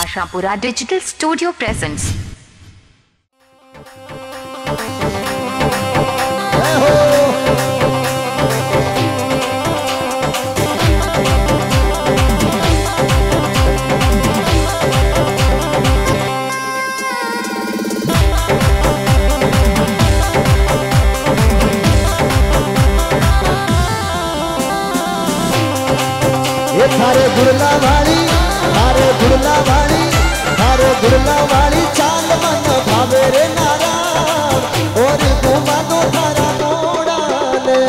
Ashapura digital studio presents. थारे गुरला वाली, थारे गुरला वाली, थारे गुरला वाली चाल मन भावे रे नारा और घूमा दो थारा घोड़ा ले।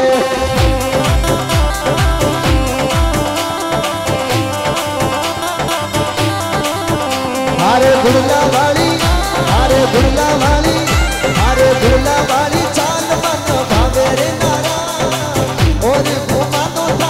थारे गुरला वाली, थारे गुरला वाली, थारे गुरला वाली चाल मन भावे रे नारा और घूमा दो थारा।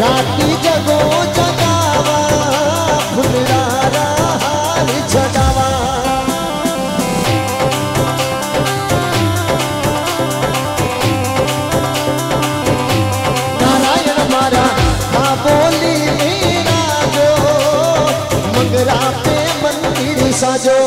राती जगो जगावा फुलरा राल जगावा नारायण मारा ना बोली ना जो मंगरा पे मंदिर साजो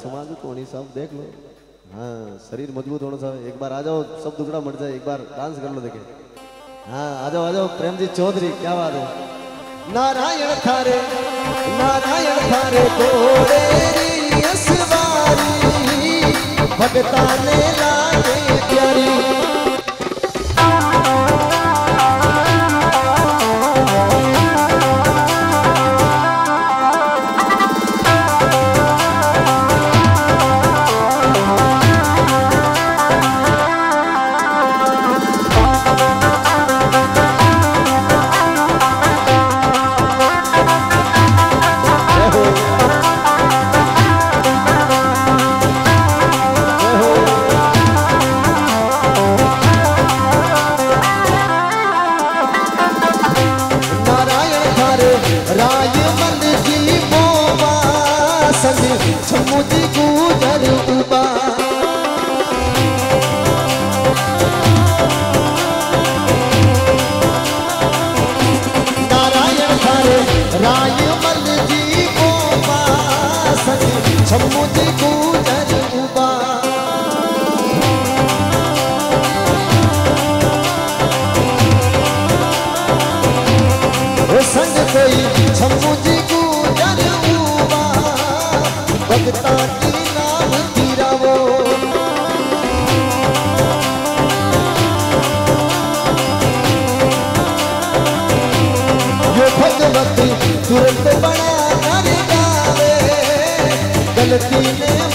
समाज कोणी सब देख लो। हाँ शरीर मजबूत होना चाहिए। एक बार आ जाओ सब दुखड़ा मट जाए। एक बार डांस कर लो देखे। हाँ आ जाओ प्रेमजीत चौधरी क्या बात है। नारायण थारे गोरेरी असवारी भगताने लागे प्यारी तुरंत बड़ा कर डाले गलती ने।